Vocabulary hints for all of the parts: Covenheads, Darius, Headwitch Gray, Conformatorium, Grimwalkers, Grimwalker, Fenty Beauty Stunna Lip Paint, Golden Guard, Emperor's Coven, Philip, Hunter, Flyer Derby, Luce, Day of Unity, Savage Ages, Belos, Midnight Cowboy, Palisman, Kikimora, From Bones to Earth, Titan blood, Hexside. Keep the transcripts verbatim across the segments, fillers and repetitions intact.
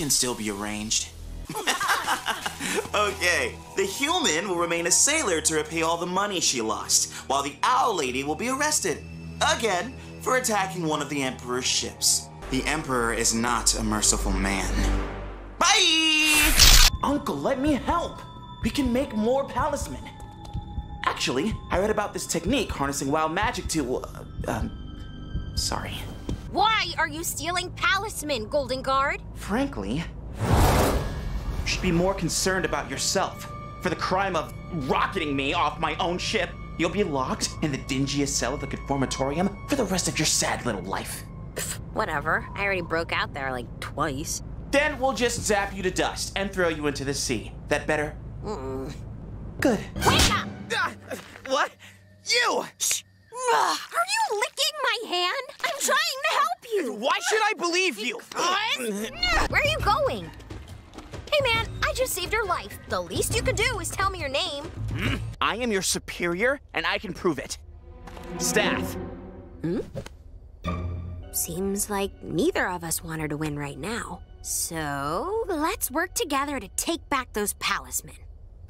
can still be arranged. Okay, the human will remain a sailor to repay all the money she lost, while the owl lady will be arrested, again, for attacking one of the Emperor's ships. The Emperor is not a merciful man. Bye! Uncle, let me help! We can make more Palisman. Actually, I read about this technique harnessing wild magic to, uh, um, sorry. Why are you stealing Palisman, Golden Guard? Frankly, you should be more concerned about yourself. For the crime of rocketing me off my own ship, you'll be locked in the dingiest cell of the Conformatorium for the rest of your sad little life. Pff, whatever. I already broke out there like twice. Then we'll just zap you to dust and throw you into the sea. That better? Mm-mm. Good. Wake up! Uh, what? You! Shh. Are you licking my hand? I'm trying to help you. Why should I believe you? What? Where are you going? Hey, man, I just saved your life. The least you could do is tell me your name. I am your superior, and I can prove it. Staff. Hmm? Seems like neither of us want her to win right now. So, let's work together to take back those Palismen.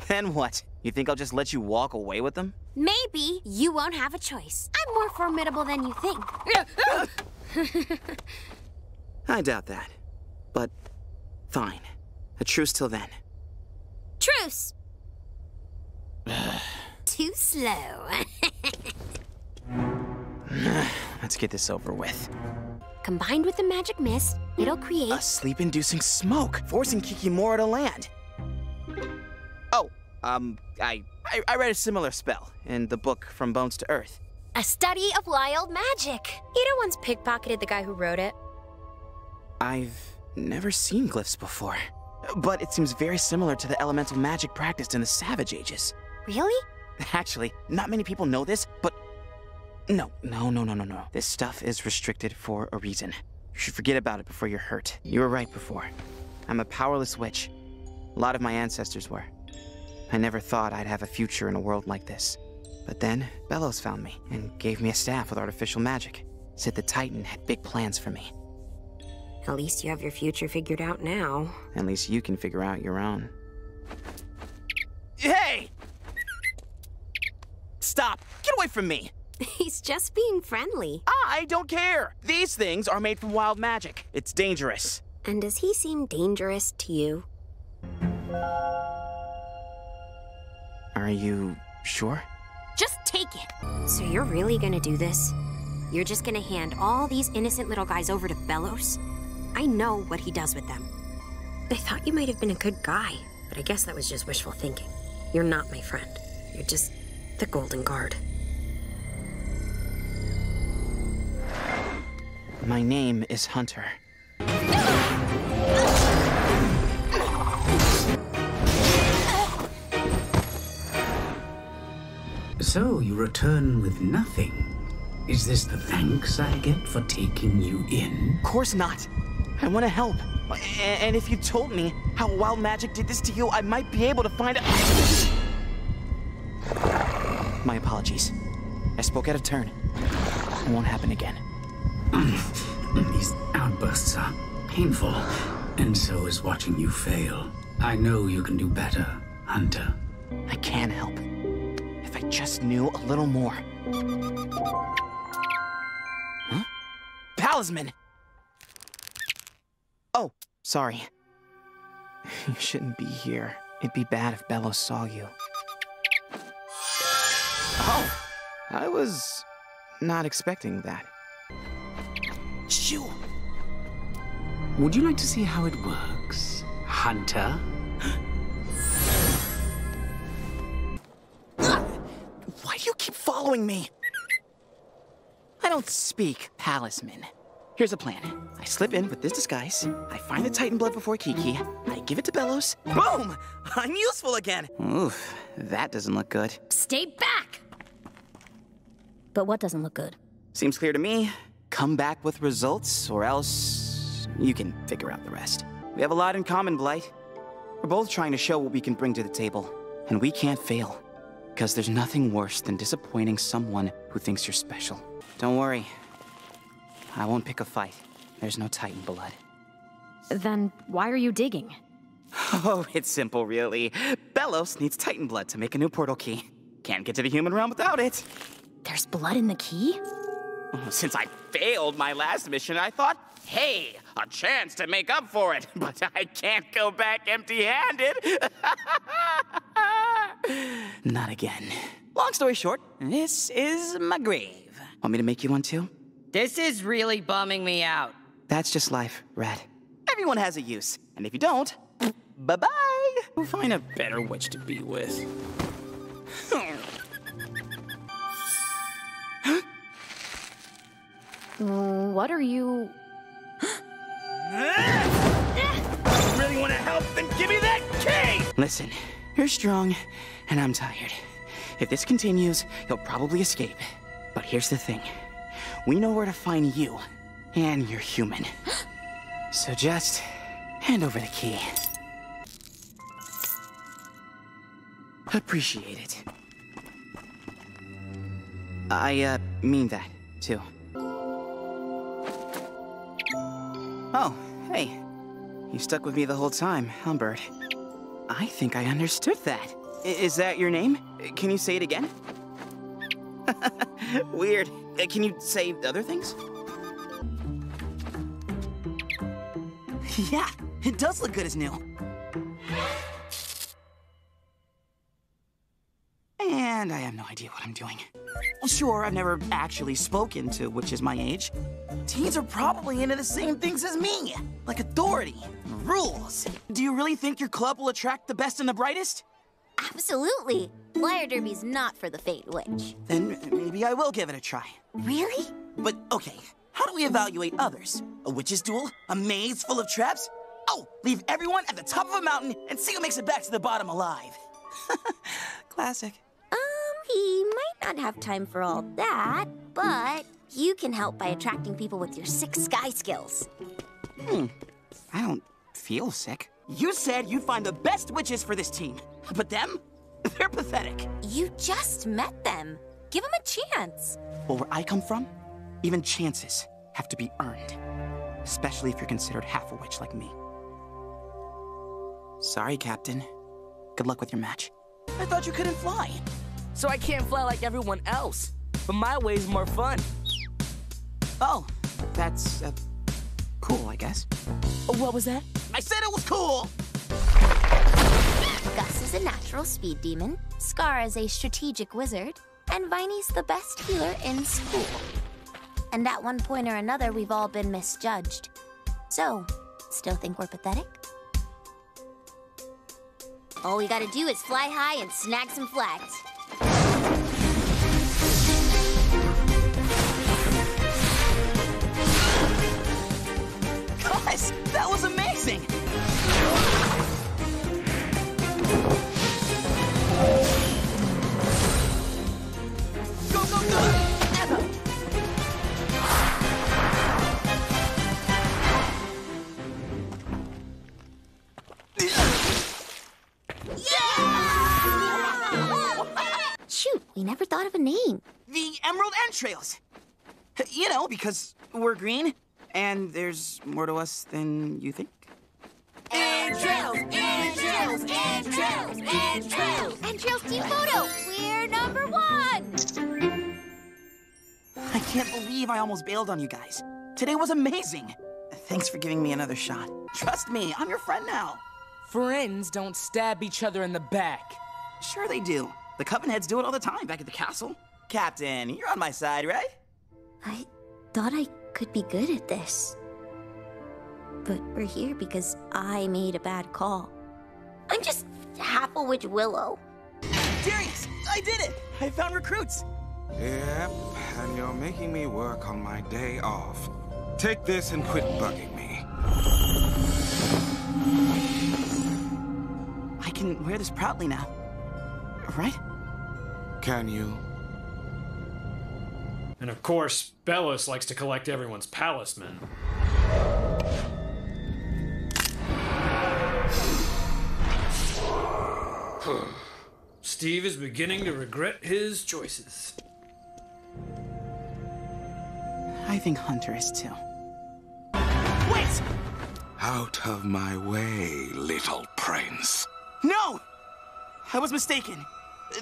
Then what? You think I'll just let you walk away with them? Maybe you won't have a choice. I'm more formidable than you think. I doubt that. But fine. A truce till then. Truce! Too slow. Let's get this over with. Combined with the magic mist, it'll create... a sleep-inducing smoke, forcing Kikimora to land. Oh, um, I... I, I read a similar spell in the book From Bones to Earth. A study of wild magic. Ida once pickpocketed the guy who wrote it. I've never seen glyphs before, but it seems very similar to the elemental magic practiced in the Savage Ages. Really? Actually, not many people know this, but no, no, no, no, no, no. This stuff is restricted for a reason. You should forget about it before you're hurt. You were right before. I'm a powerless witch. A lot of my ancestors were. I never thought I'd have a future in a world like this. But then, Belos found me and gave me a staff with artificial magic. Said the Titan had big plans for me. At least you have your future figured out now. At least you can figure out your own. Hey! Stop! Get away from me! He's just being friendly. I don't care! These things are made from wild magic. It's dangerous. And does he seem dangerous to you? Are you sure? Just take it. So you're really gonna do this? You're just gonna hand all these innocent little guys over to Belos? I know what he does with them. I thought you might have been a good guy, but I guess that was just wishful thinking. You're not my friend. You're just the Golden Guard. My name is Hunter. So, you return with nothing. Is this the thanks I get for taking you in? Of course not. I want to help. And if you told me how wild magic did this to you, I might be able to find a... My apologies. I spoke out of turn. It won't happen again. These outbursts are painful, and so is watching you fail. I know you can do better, Hunter. I can help. I just knew a little more. Huh? Palisman! Oh, sorry. You shouldn't be here. It'd be bad if Belos saw you. Oh! I was not expecting that. Shoo! Would you like to see how it works, Hunter? Why do you keep following me? I don't speak Palisman. Here's a plan. I slip in with this disguise, I find the Titan blood before Kiki, I give it to Belos, boom! I'm useful again! Oof, that doesn't look good. Stay back! But what doesn't look good? Seems clear to me. Come back with results, or else... you can figure out the rest. We have a lot in common, Blight. We're both trying to show what we can bring to the table, and we can't fail. Because there's nothing worse than disappointing someone who thinks you're special. Don't worry. I won't pick a fight. There's no Titan blood. Then why are you digging? Oh, it's simple, really. Belos needs Titan blood to make a new portal key. Can't get to the human realm without it. There's blood in the key? Since I failed my last mission, I thought, hey, a chance to make up for it. But I can't go back empty-handed. Not again. Long story short, this is my grave. Want me to make you one, too? This is really bumming me out. That's just life, Red. Everyone has a use. And if you don't, bye-bye. We'll find a better witch to be with. What are you... If you really want to help, then give me that key! Listen, you're strong, and I'm tired. If this continues, you'll probably escape. But here's the thing. We know where to find you, and you're human. So just hand over the key. Appreciate it. I, uh, mean that, too. Oh, hey. You stuck with me the whole time, Humbert. I think I understood that. I is that your name? Can you say it again? Weird. Uh, can you say other things? Yeah, it does look good as new. And I have no idea what I'm doing. Sure, I've never actually spoken to which is my age. Teens are probably into the same things as me, like authority, rules. Do you really think your club will attract the best and the brightest? Absolutely. Flyer Derby's not for the faint witch. Then maybe I will give it a try. Really? But okay, how do we evaluate others? A witch's duel? A maze full of traps? Oh, leave everyone at the top of a mountain and see who makes it back to the bottom alive. Classic. Um, he might not have time for all that, but you can help by attracting people with your sick sky skills. Hmm. I don't feel sick. You said you'd find the best witches for this team, but them? They're pathetic. You just met them. Give them a chance. Well, where I come from, even chances have to be earned. Especially if you're considered half a witch like me. Sorry, Captain. Good luck with your match. I thought you couldn't fly. So I can't fly like everyone else. But my way's more fun. Oh, that's uh, cool, I guess. What was that? I said it was cool! Gus is a natural speed demon, Scar is a strategic wizard, and Viney's the best healer in school. And at one point or another, we've all been misjudged. So, still think we're pathetic? All we gotta do is fly high and snag some flags. Guys, that was amazing! Go, go, go! Ever. Yeah! Shoot, we never thought of a name. The Emerald Entrails. You know, because we're green. And there's more to us than you think? Entrails! Entrails! Entrails! Entrails! Entrails team photo! We're number one! I can't believe I almost bailed on you guys. Today was amazing. Thanks for giving me another shot. Trust me, I'm your friend now. Friends don't stab each other in the back. Sure they do. The Covenheads do it all the time back at the castle. Captain, you're on my side, right? I thought I... could be good at this. But we're here because I made a bad call. I'm just half a witch Willow. Darius, I did it! I found recruits! Yep, and you're making me work on my day off. Take this and quit bugging me. I can wear this proudly now, right? Can you? And of course, Belos likes to collect everyone's Palisman. Steve is beginning to regret his choices. I think Hunter is too. Wait! Out of my way, little prince. No! I was mistaken.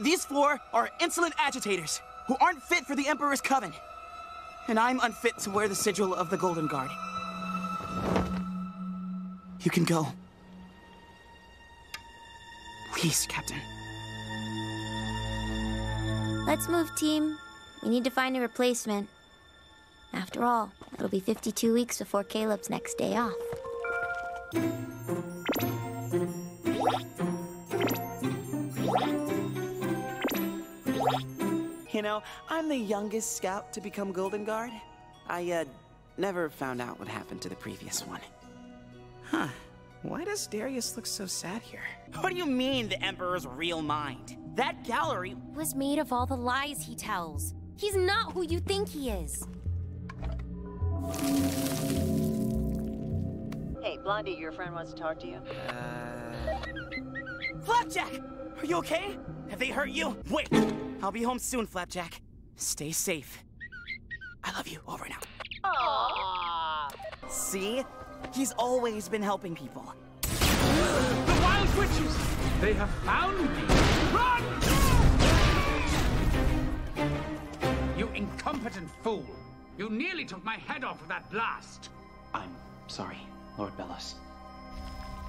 These four are insolent agitators who aren't fit for the Emperor's Coven. And I'm unfit to wear the sigil of the Golden Guard. You can go. Please, Captain. Let's move, team. We need to find a replacement. After all, it'll be fifty-two weeks before Caleb's next day off. You know, I'm the youngest scout to become Golden Guard. I, uh, never found out what happened to the previous one. Huh. Why does Darius look so sad here? What do you mean, the Emperor's real mind? That gallery was made of all the lies he tells. He's not who you think he is. Hey, Blondie, your friend wants to talk to you. Uh... Flapjack! Are you okay? Have they hurt you? Wait! I'll be home soon, Flapjack. Stay safe. I love you. Over now. Aww. See? He's always been helping people. The Wild Witches! They have found me! Run! You incompetent fool! You nearly took my head off with that blast! I'm sorry, Lord Belos.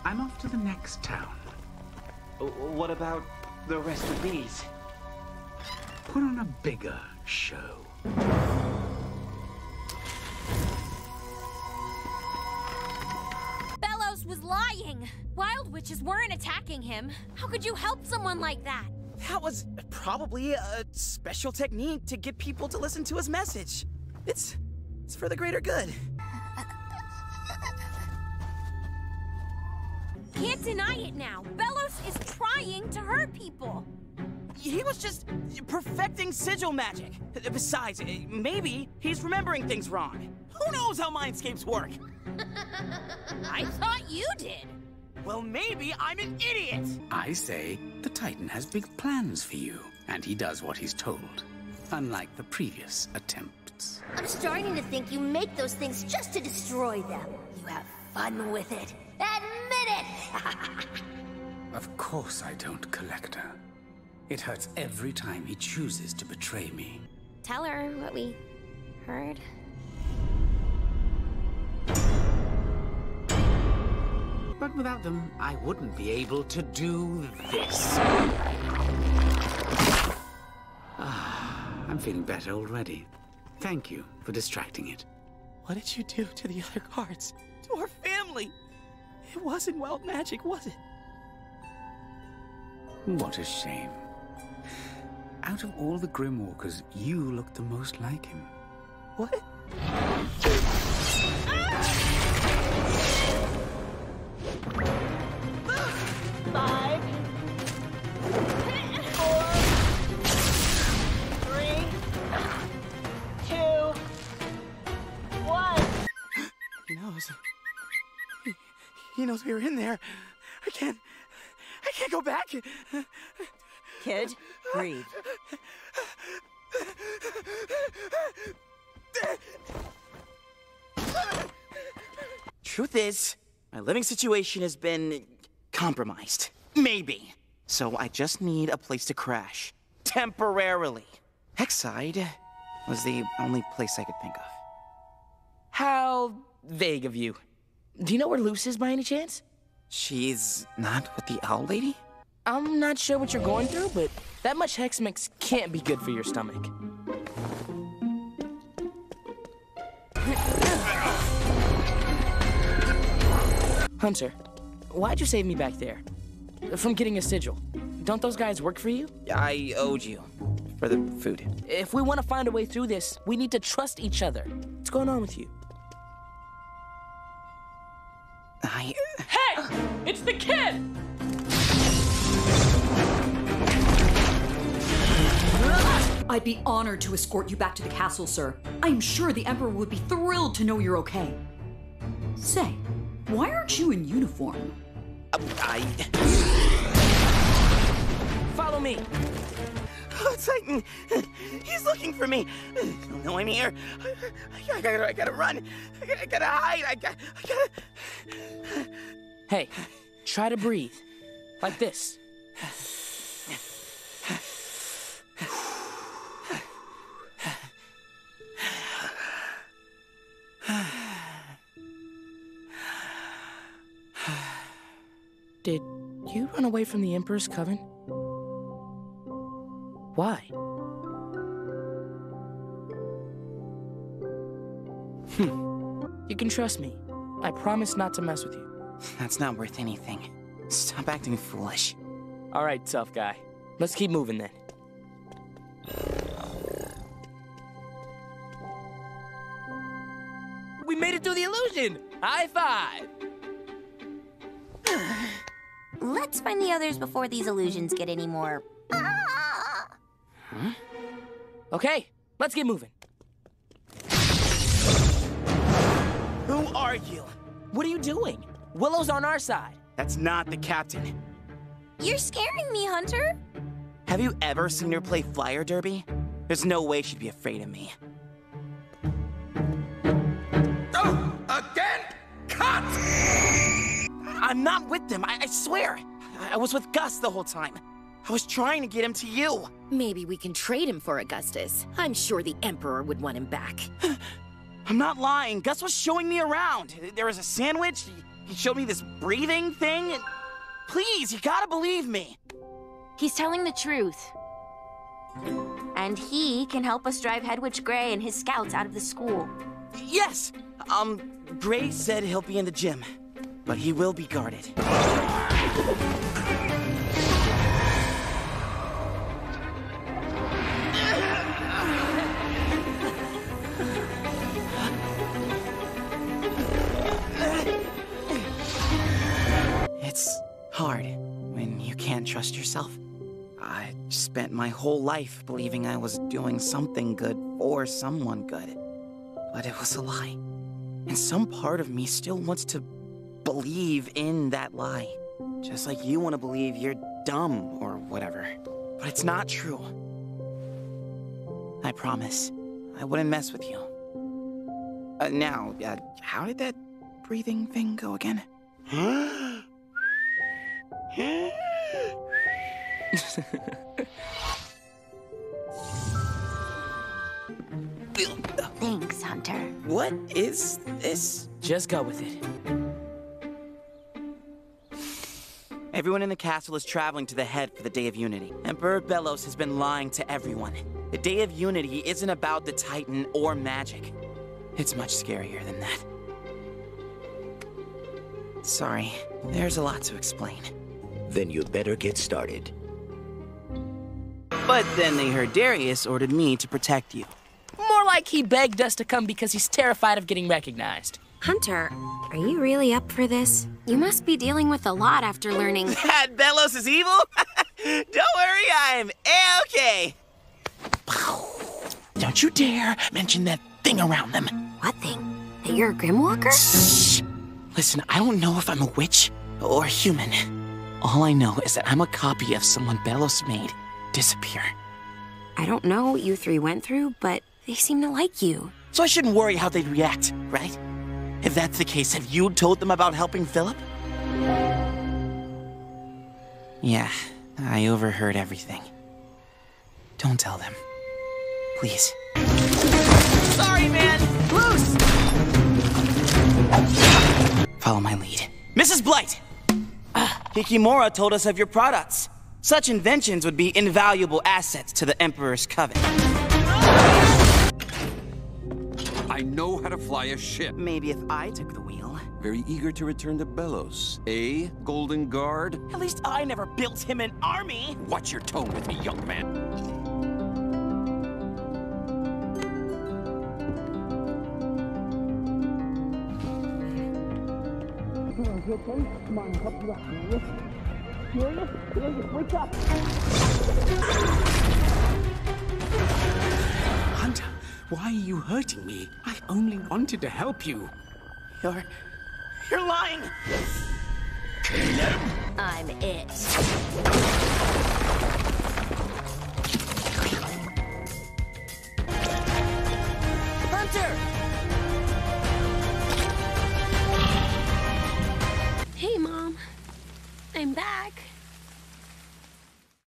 I'm off to the next town. What about the rest of these? Put on a bigger show. Belos was lying! Wild witches weren't attacking him. How could you help someone like that? That was probably a special technique to get people to listen to his message. It's... it's for the greater good. Can't deny it now. Belos is trying to hurt people. He was just perfecting sigil magic. Besides, maybe he's remembering things wrong. Who knows how mindscapes work? I thought you did. Well, maybe I'm an idiot. I say the Titan has big plans for you, and he does what he's told, unlike the previous attempts. I'm starting to think you make those things just to destroy them. You have fun with it. Admit it! Of course I don't, Collector. It hurts every time he chooses to betray me. Tell her what we heard. But without them, I wouldn't be able to do this. Ah, I'm feeling better already. Thank you for distracting it. What did you do to the other guards? To our family? It wasn't wild magic, was it? What a shame. Out of all the Grimwalkers, you look the most like him. What? Five. Four. Three. Two. One. He knows. He, he knows we were in there. I can't... I can't go back. Kid, breathe. Truth is, my living situation has been compromised. Maybe. So I just need a place to crash. Temporarily. Hexside was the only place I could think of. How vague of you. Do you know where Luce is by any chance? She's not with the owl lady? I'm not sure what you're going through, but that much hex mix can't be good for your stomach. Hunter, why'd you save me back there? From getting a sigil. Don't those guys work for you? I owed you. For the food. If we want to find a way through this, we need to trust each other. What's going on with you? I... Hey! It's the kid! I'd be honored to escort you back to the castle, sir. I'm sure the Emperor would be thrilled to know you're okay. Say, why aren't you in uniform? Uh, I... Follow me. Oh, Titan! He's looking for me! I don't know I'm here. I, I, gotta, I gotta run! I gotta, I gotta hide! I gotta, I gotta... Hey, try to breathe. Like this. Did you run away from the Emperor's Coven? Why? Hm. You can trust me. I promise not to mess with you. That's not worth anything. Stop acting foolish. All right, tough guy. Let's keep moving then. We made it through the illusion! High five! Let's find the others before these illusions get any more... Huh? Okay, let's get moving. Who are you? What are you doing? Willow's on our side. That's not the captain. You're scaring me, Hunter. Have you ever seen her play Flyer Derby? There's no way she'd be afraid of me. Oh, again? Cut! I'm not with them, I, I swear. I, I was with Gus the whole time. I was trying to get him to you. Maybe we can trade him for Augustus. I'm sure the Emperor would want him back. I'm not lying. Gus was showing me around. There was a sandwich. He showed me this breathing thing. Please, you gotta believe me. He's telling the truth. And he can help us drive Headwitch Gray and his scouts out of the school. Yes! Um, Gray said he'll be in the gym, but he will be guarded. It's hard when you can't trust yourself. I spent my whole life believing I was doing something good for someone good. But it was a lie. And some part of me still wants to believe in that lie. Just like you want to believe you're dumb or whatever. But it's not true. I promise, I wouldn't mess with you. Uh, now, uh, how did that breathing thing go again? Huh? Thanks, Hunter. What is this? Just go with it. Everyone in the castle is traveling to the head for the Day of Unity. Emperor Belos has been lying to everyone. The Day of Unity isn't about the Titan or magic. It's much scarier than that. Sorry, there's a lot to explain. Then you'd better get started. But then they heard Darius ordered me to protect you. More like he begged us to come because he's terrified of getting recognized. Hunter, are you really up for this? You must be dealing with a lot after learning... That Belos is evil? Don't worry, I'm A-okay. Don't you dare mention that thing around them. What thing? That you're a Grimwalker? Shh! Listen, I don't know if I'm a witch or human. All I know is that I'm a copy of someone Belos made disappear. I don't know what you three went through, but they seem to like you. So I shouldn't worry how they'd react, right? If that's the case, have you told them about helping Philip? Yeah, I overheard everything. Don't tell them. Please. Sorry, man! Loose! Follow my lead. Missus Blight! Kikimora told us of your products. Such inventions would be invaluable assets to the Emperor's Coven. I know how to fly a ship. Maybe if I took the wheel. Very eager to return to Belos, eh, Golden Guard? At least I never built him an army! Watch your tone with me, young man. Hunter, why are you hurting me? I only wanted to help you. You're... you're lying! Kill him! I'm it. Hunter! Hey, Mom. I'm back.